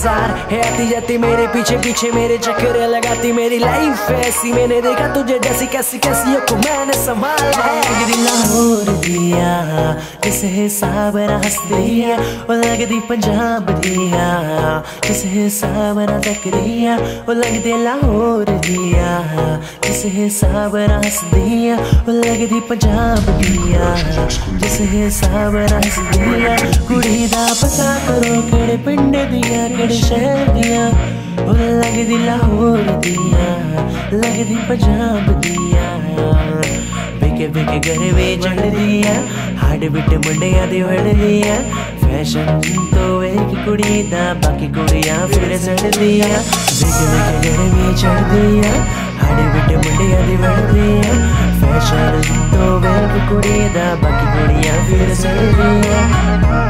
इंतजार है आती जाती मेरे पीछे पीछे मेरे चक्कर लगाती। मेरी लाइफ ऐसी मैंने देखा तुझे जैसी कैसी कैसी को मैंने संभाला। लाहौर दिया किस हिसाब रास्तिया वो लगती पंजाब दिया किस हिसाब ना तकरिया वो लगती लाहौर दिया किस हिसाब रास्तिया वो लगती पंजाब दिया किस हिसाब रास्तिया कुड़ी दा पता करो केड़े पिंड दिया केड़े शहर दिया वो लगदी लाहौर दिया लगदी पंजाब दिया। बिके बिके घरे वे चढ़ दिया हाड बिट मुंडिया दे वड़ दिया फैशन तो एक कुड़ी दा बाकी कुड़िया फिर सड़ दिया। बिके बिके घरे वे चढ़ दिया हाड बिट मुंडिया दे वड़ दिया फैशन तो एक कुड़ी दा बाकी कुड़िया फिर सड़ दिया।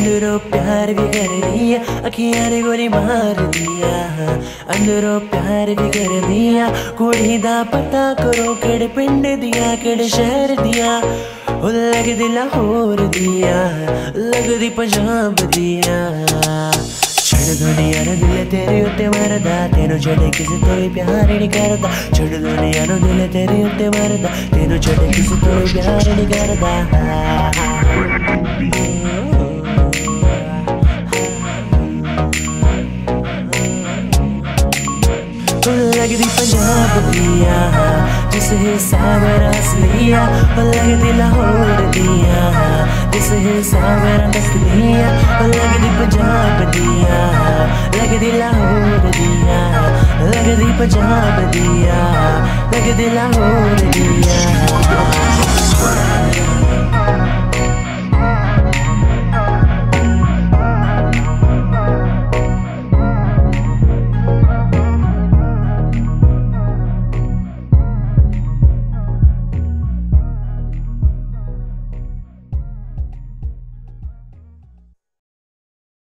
अंदरों प्यार भी कर दिया अखियाँ ने गोली मार दिया अंदरों प्यार भी कर दिया कुड़ी दा पता करो केड़े पिंड दिया केड़े शहर दिया वो लगदी लाहौर दिया लगदी पंजाब दिया। छोड़ दो दुनिया नो दिल तेरे उत्ते मरदा तेनू छड़े किसी तो ही प्यार नहीं करदा। छोड़ दो दुनिया नो दिल तेरे उत्ते मरदा तेनू छड़े किसी तो ही प्यार नहीं करदा। लगदी पंजाब दिया जिस हिसाब रास लिया लगदी लाहौर दिया जिस हिसाब रस लिया लगदी पंजाब दिया लगदी लाहौर दिया लगदी पंजाब दिया लगदी लाहौर दिया।